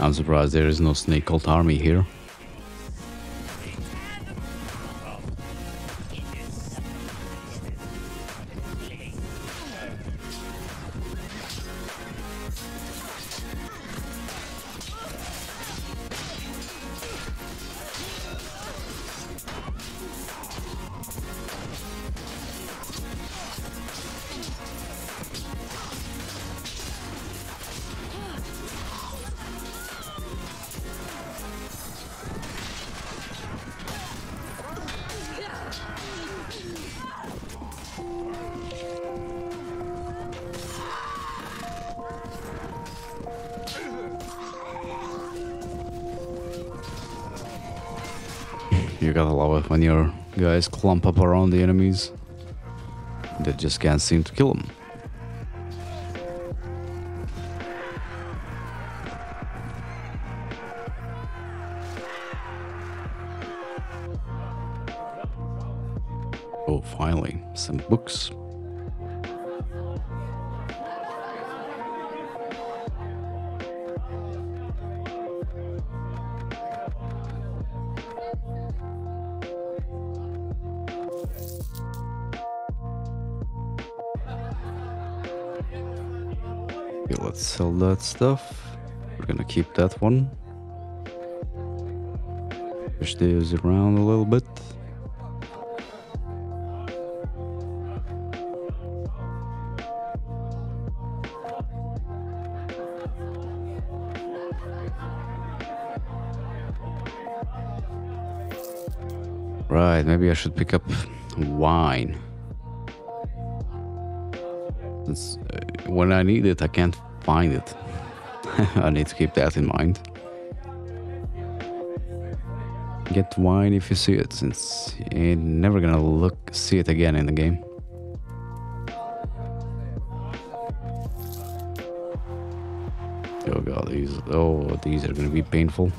I'm surprised there is no snake cult army here. You gotta love it when your guys clump up around the enemies. They just can't seem to kill them. Oh, finally, some books. Let's sell that stuff. We're gonna keep that one. Push these around a little bit. Right, maybe I should pick up wine. It's, when I need it, I can't find it. I need to keep that in mind. Get wine if you see it, since you're never gonna see it again in the game. Oh god, these are gonna be painful.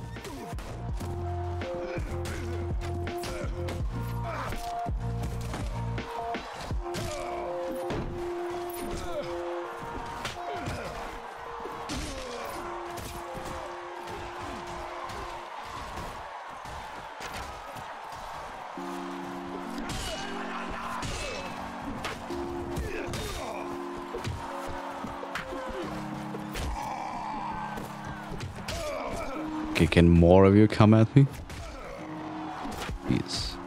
Can more of you come at me? Yes.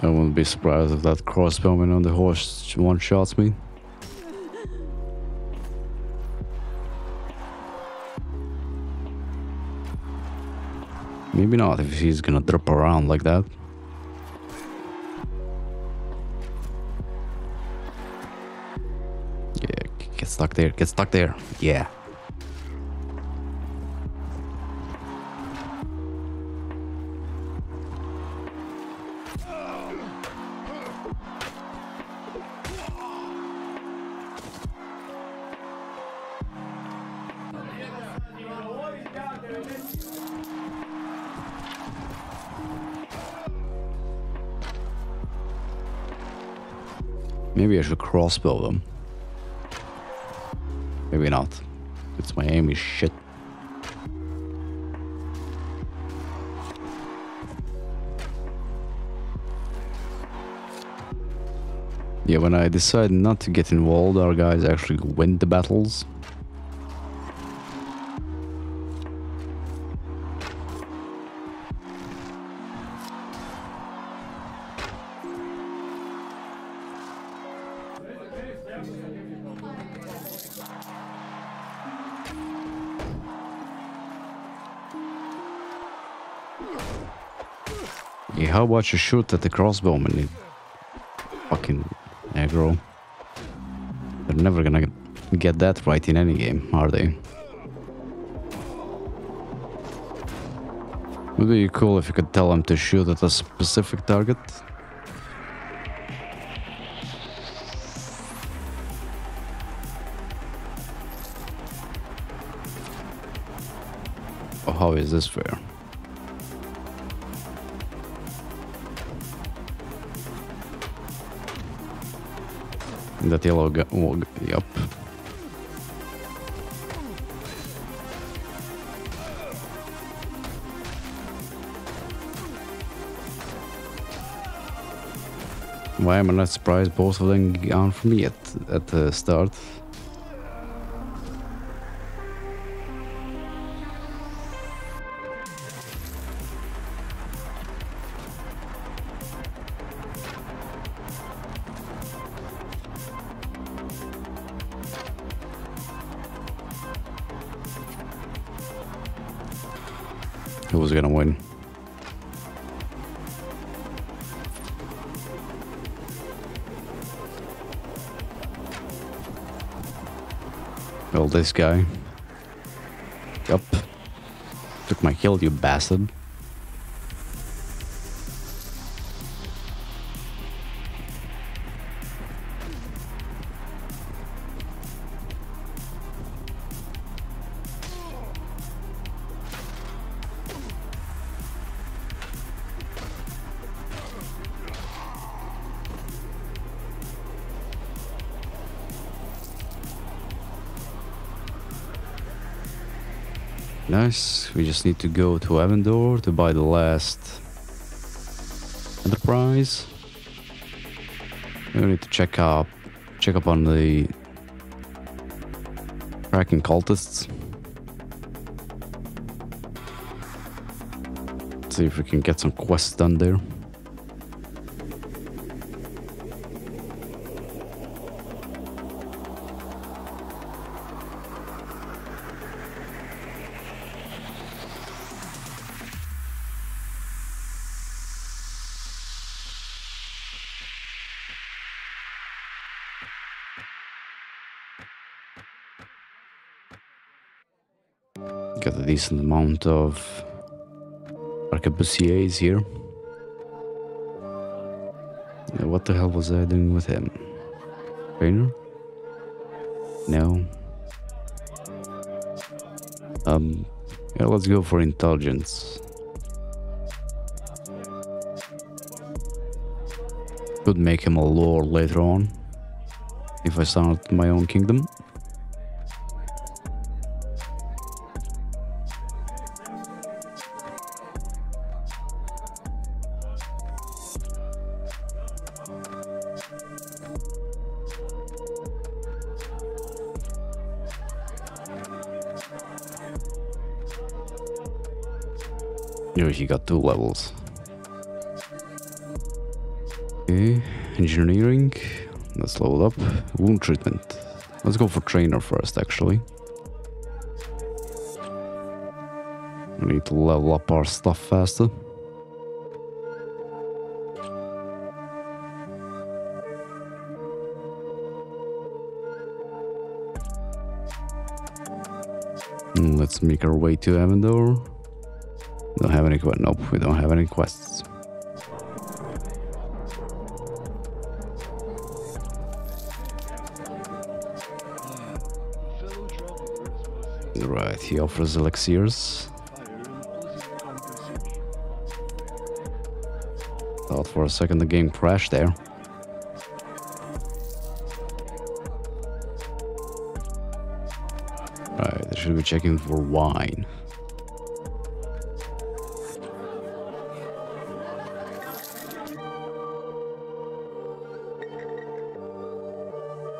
I wouldn't be surprised if that crossbowman on the horse one-shots me. Maybe not if he's gonna drop around like that. Stuck there, get stuck there, yeah. Maybe I should crossbow them. Maybe not. It's my aim is shit. Yeah, when I decide not to get involved, our guys actually win the battles. How about you shoot at the crossbowman? It fucking aggro. They're never gonna get that right in any game, are they? Would be cool if you could tell them to shoot at a specific target. Oh, how is this fair? That yellow guy. Yup. Why am I not surprised both of them gone for me at the start? Who's gonna win? Well, this guy. Yup. Took my kill, you bastard. Nice, we just need to go to Avendor to buy the last enterprise. We need to check up on the Kraken Cultists. Let's see if we can get some quests done there. Got a decent amount of arquebusiers here. What the hell was I doing with him? Trainer? No. Yeah, let's go for intelligence. Could make him a lord later on if I start my own kingdom. He got 2 levels. Okay, engineering. Let's level up. Wound treatment. Let's go for trainer first, actually. We need to level up our stuff faster. And let's make our way to Avendor. Don't have any quests. Nope, we don't have any quests. Right, he offers elixirs. Thought for a second the game crashed there. Right, I should be checking for wine.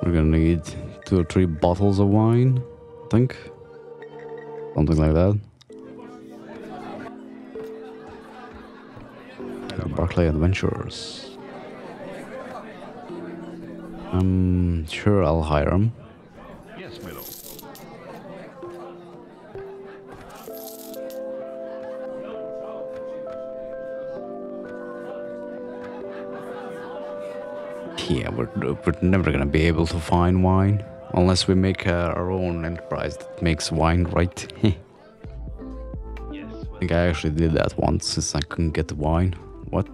We're gonna need 2 or 3 bottles of wine, I think. Something like that. Barclay Adventurers. I'm sure I'll hire him. Yes, my lord. Yeah, we're never gonna be able to find wine unless we make our own enterprise that makes wine, right? Yes, I think I actually did that once since I couldn't get wine. What?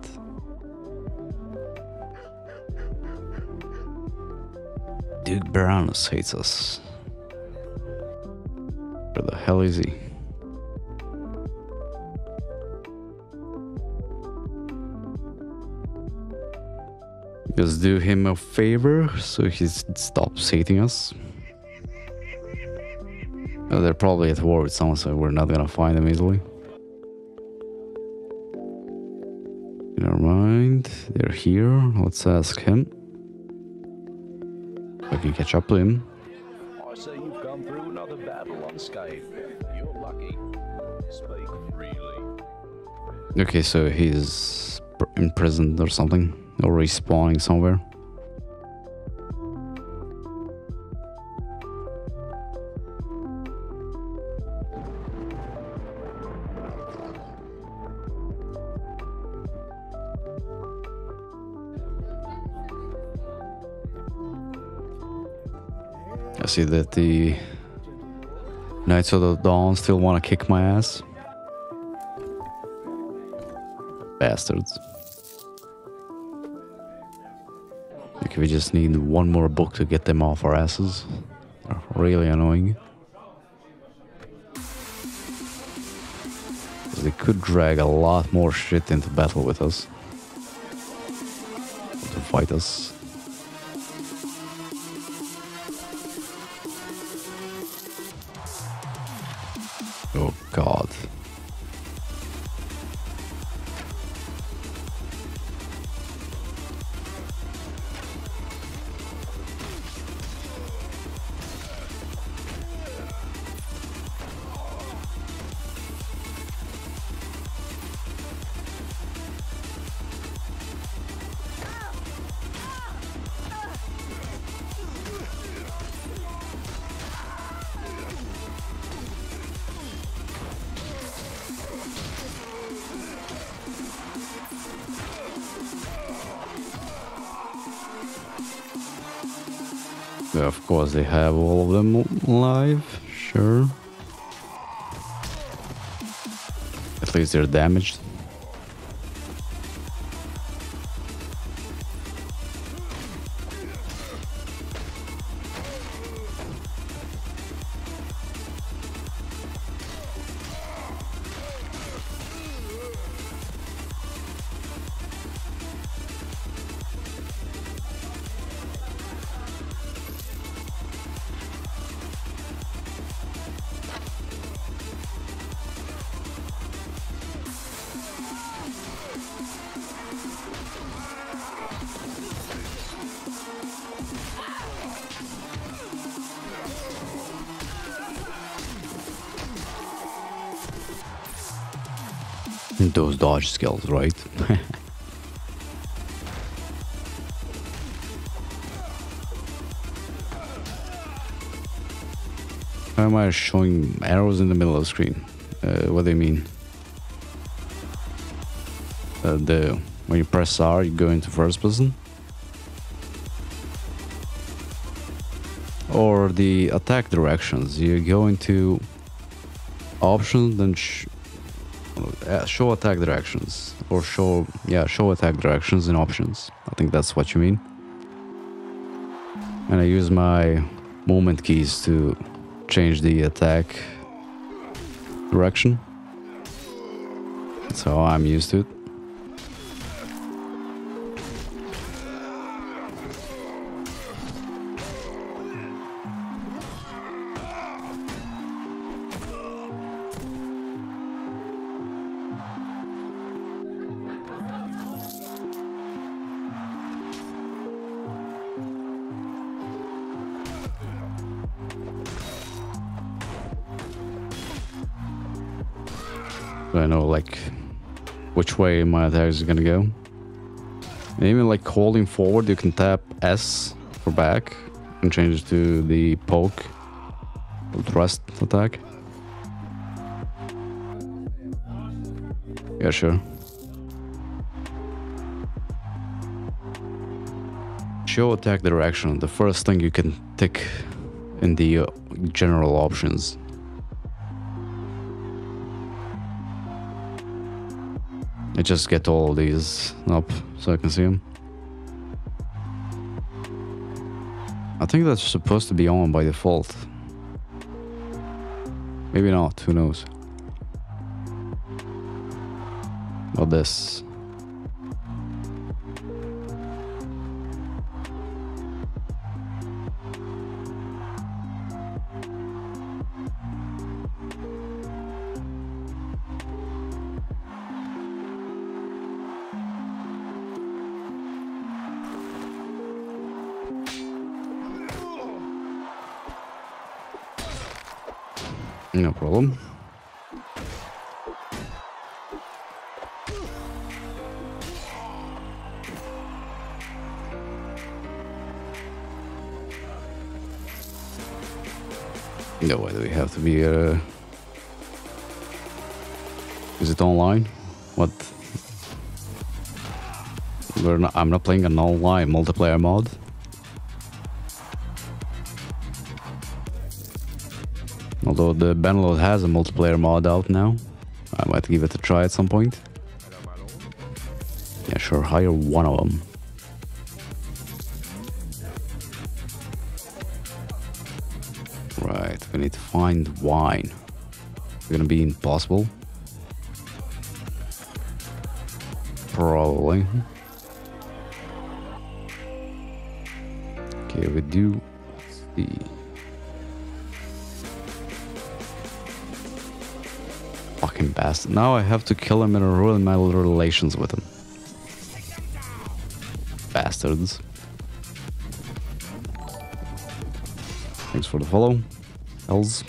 Duke Baranos hates us. Where the hell is he? Let's do him a favor so he stops hating us. Oh, they're probably at war with someone, so we're not gonna find them easily. Never mind, they're here. Let's ask him. I can catch up to him. I see you've gone through another battle unscathed. You're lucky. Speak freely. Okay, so he's imprisoned or something, or respawning somewhere. I see that the Knights of the Dawn still want to kick my ass. Bastards. Okay, we just need one more book to get them off our asses. They're really annoying. They could drag a lot more shit into battle with us. To fight us. Oh God. Of course they have all of them alive, sure. At least they're damaged. Those dodge skills, right? Why am I showing arrows in the middle of the screen? What do you mean? When you press R, you go into first person? Or the attack directions, you go into options, then show attack directions, or show attack directions in options. I think that's what you mean. And I use my movement keys to change the attack direction. That's how I'm used to it. I know like which way my attack is gonna go. And even like holding forward, you can tap S for back and change it to the poke or thrust attack. Yeah, sure. Show attack direction, the first thing you can tick in the general options. I just get all of these up so I can see them. I think that's supposed to be on by default. Maybe not, who knows. About this. No problem. No, why do we have to be... Is it online? What? I'm not playing an online multiplayer mod. Although the Bannerlord has a multiplayer mod out now. I might give it a try at some point. Yeah, sure, hire one of them. Right, we need to find wine. It's gonna be impossible. Probably. Okay, we do. Let's see. Fucking bastard. Now I have to kill him and ruin my little relations with him. Bastards. Thanks for the follow. Else.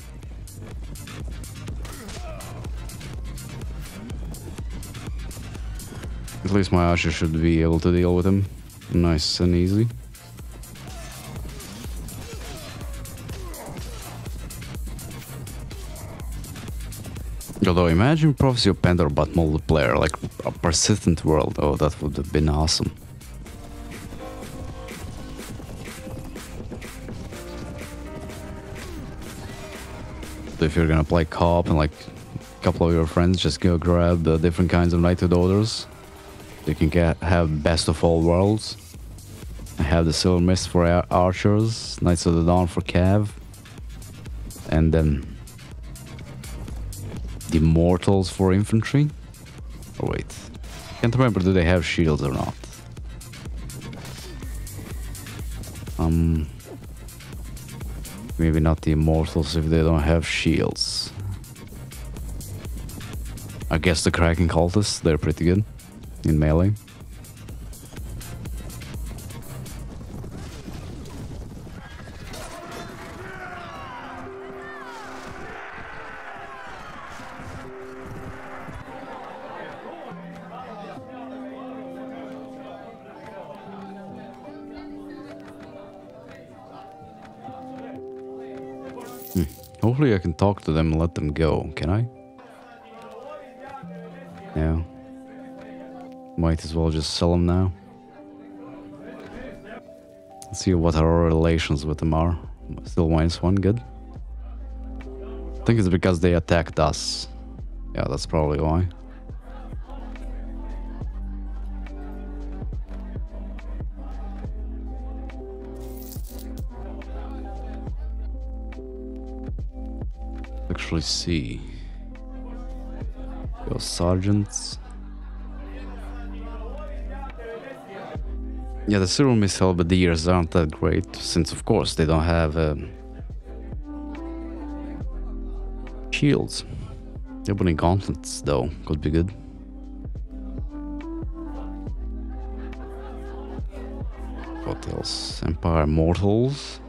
At least my archer should be able to deal with him. Nice and easy. Although imagine Prophecy of Pendor but multiplayer, like a persistent world. Oh, that would have been awesome. If you're gonna play co-op and like a couple of your friends, just go grab the different kinds of Night to Dollars. You can have Best of All Worlds. I have the Silver Mist for archers, Knights of the Dawn for cav, and then the Immortals for infantry. Oh wait, can't remember, do they have shields or not? Maybe not the Immortals if they don't have shields. I guess the Kraken Cultists, they're pretty good in melee. Hopefully I can talk to them and let them go, can I? Yeah. Might as well just sell them now. Let's see what our relations with them are. Still -1, good. I think it's because they attacked us. Yeah, that's probably why. Actually see your sergeants. Yeah, the Silver Mist halberdiers aren't that great, since of course they don't have shields. Opening gauntlets though could be good. What else? Empire Mortals.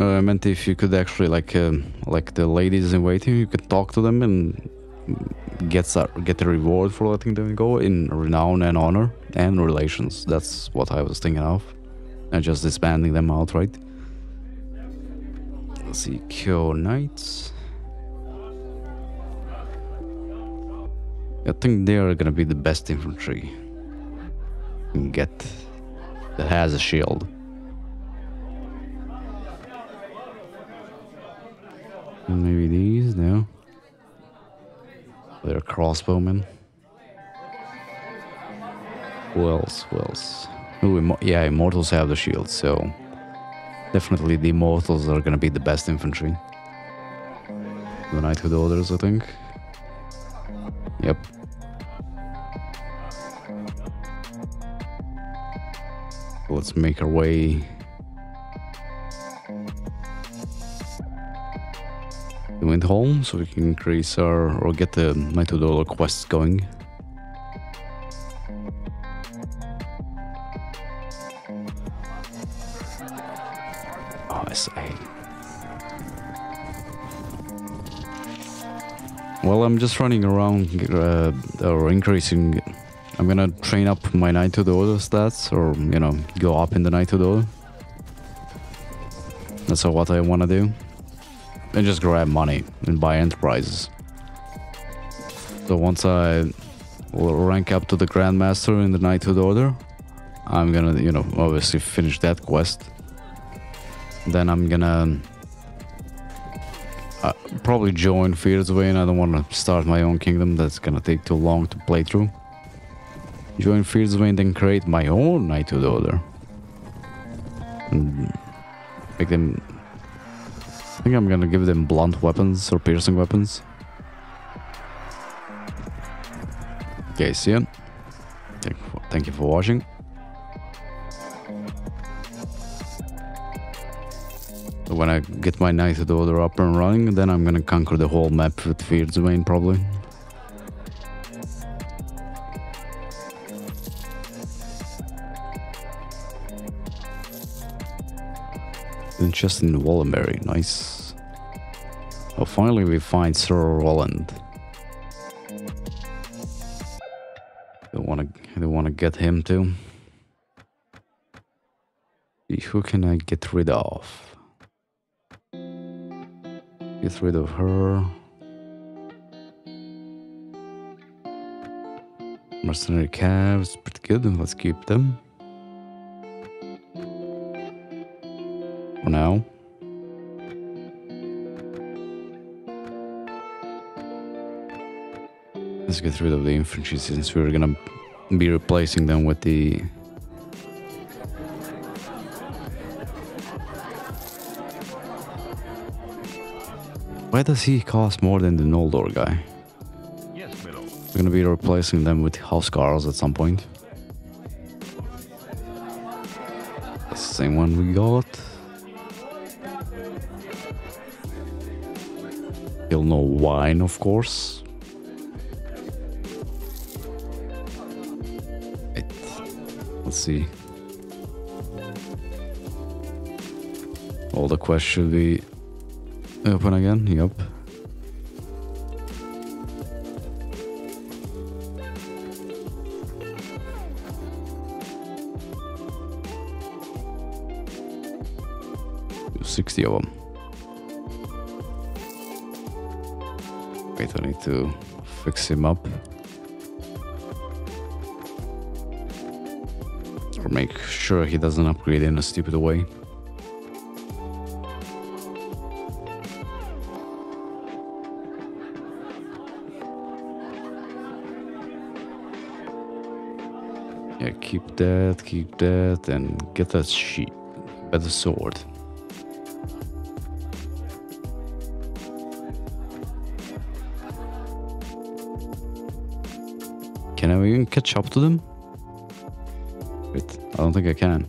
I meant if you could actually, like the ladies in waiting, you could talk to them and get a reward for letting them go in renown and honor and relations. That's what I was thinking of, and just disbanding them outright. Let's see, Kuo Knights. I think they are gonna be the best infantry you can get that has a shield. Maybe these, no. They're crossbowmen. Who else? Who else? Ooh, yeah, Immortals have the shield, so definitely the Immortals are gonna be the best infantry. The Knighthood orders, I think. Yep. Let's make our way. Windholm, so we can increase our or get the Night to Dollar quests going. I say. Well, I'm just running around or increasing. I'm gonna train up my Night to Dollar stats, or, you know, go up in the Night to Dollar. That's what I wanna do. And just grab money and buy enterprises. So once I rank up to the Grandmaster in the Knighthood Order, I'm gonna, you know, obviously finish that quest. Then I'm gonna probably join Fierdsvain. I don't want to start my own kingdom, that's gonna take too long to play through. Join Fierdsvain, then create my own Knighthood Order. And make them... I think I'm gonna give them blunt weapons or piercing weapons. Okay, see ya. Thank you for watching. When I get my Knighthood Order up and running, then I'm gonna conquer the whole map with Fierdsvain, probably. And just in Wallenberry, nice. Oh, finally we find Sir Roland. Don't wanna get him too. Who can I get rid of? Get rid of her. Mercenary calves, pretty good, let's keep them. For now. Let's get rid of the infantry since we're gonna be replacing them with the... Why does he cost more than the Noldor guy? Yes, we're gonna be replacing them with Housecarls at some point. That's the same one we got. He'll know wine, of course. Let's see. All the quests should be open again. Yep. There's 60 of them. Wait, I need to fix him up. Or make sure he doesn't upgrade in a stupid way. Yeah, keep that, and get that sheep. Better sword. Can I even catch up to them? Wait, I don't think I can.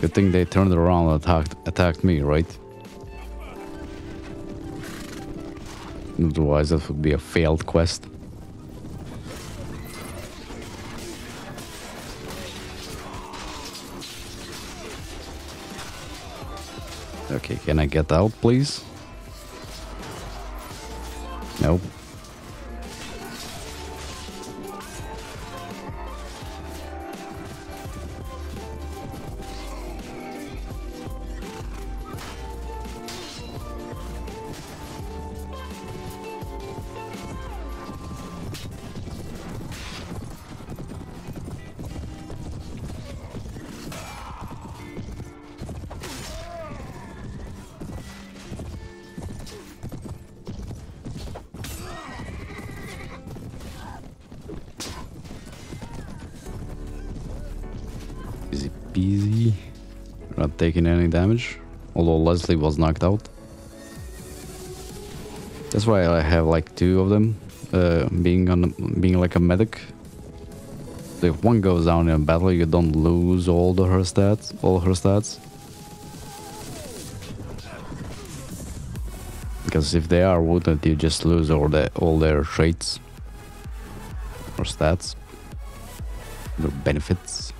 Good thing they turned around and attacked me, right? Otherwise that would be a failed quest. Okay, can I get out, please? Nope. Easy, not taking any damage, although Leslie was knocked out. That's why I have like two of them, being like a medic. If one goes down in a battle, you don't lose all her stats. Because if they are wounded, you just lose all their traits or stats. little benefits.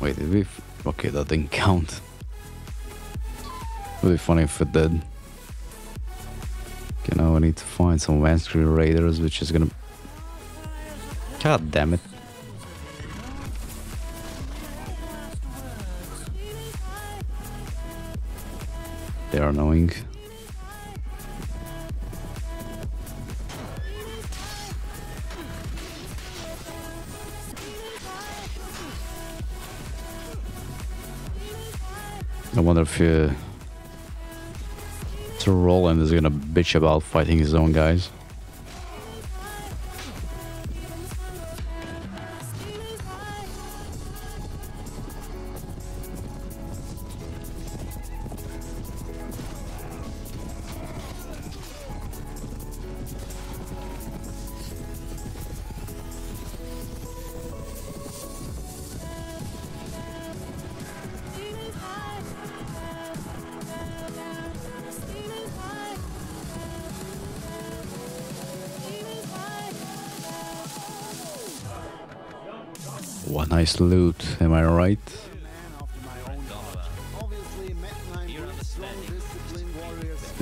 Wait, did we... Okay, that didn't count. It would be funny if it did. Okay, now I need to find some Vanscreen Raiders, which is gonna... God damn it. They are annoying. I wonder if Sir Roland is gonna bitch about fighting his own guys. What nice loot, am I right?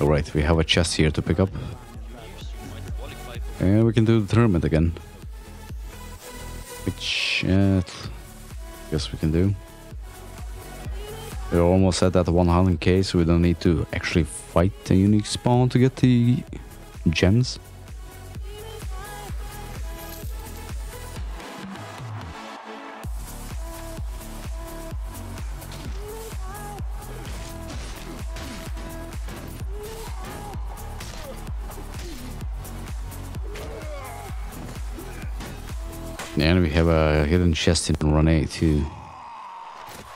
Alright, we have a chest here to pick up. And we can do the tournament again. Which, I guess we can do. We're almost at that 100k, so we don't need to actually fight a unique spawn to get the gems. And we have a hidden chest in run 8 too.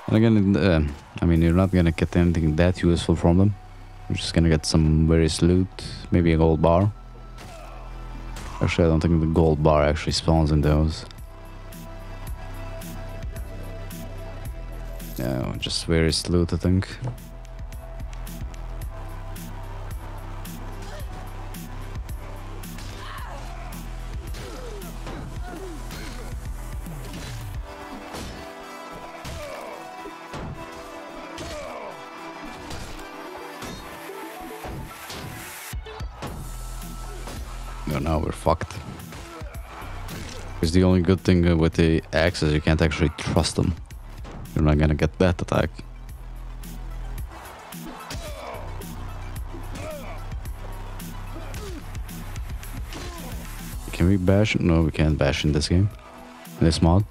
And again, I mean, you're not gonna get anything that useful from them. You're just gonna get some various loot, maybe a gold bar. Actually, I don't think the gold bar actually spawns in those. No, just various loot, I think. Now we're fucked. Because the only good thing with the axe is you can't actually trust them. You're not gonna get that attack. Can we bash? No, we can't bash in this game. In this mod.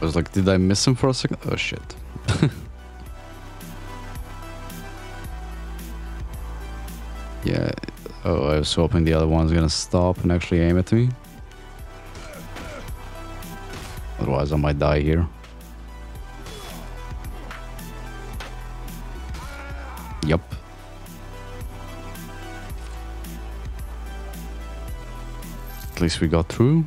I was like, did I miss him for a second? Oh shit. Yeah. Oh, I was hoping the other one's gonna stop and actually aim at me. Otherwise, I might die here. Yup. At least we got through.